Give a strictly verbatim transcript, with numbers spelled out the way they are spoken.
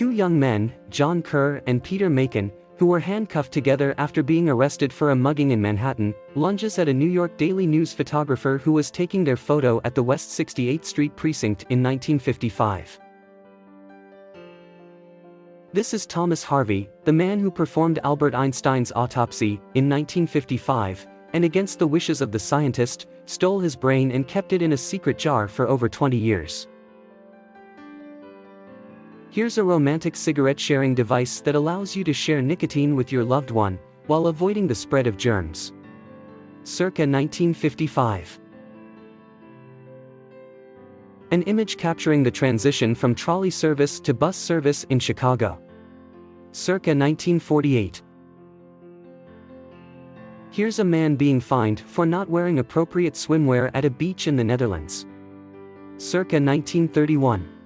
two young men, John Kerr and Peter Macon, who were handcuffed together after being arrested for a mugging in Manhattan, lunges at a New York Daily News photographer who was taking their photo at the West sixty-eighth Street precinct in nineteen fifty-five. This is Thomas Harvey, the man who performed Albert Einstein's autopsy, in nineteen fifty-five, and against the wishes of the scientist, stole his brain and kept it in a secret jar for over twenty years. Here's a romantic cigarette-sharing device that allows you to share nicotine with your loved one, while avoiding the spread of germs. Circa nineteen fifty-five. An image capturing the transition from trolley service to bus service in Chicago. Circa nineteen forty-eight. Here's a man being fined for not wearing appropriate swimwear at a beach in the Netherlands. Circa nineteen thirty-one.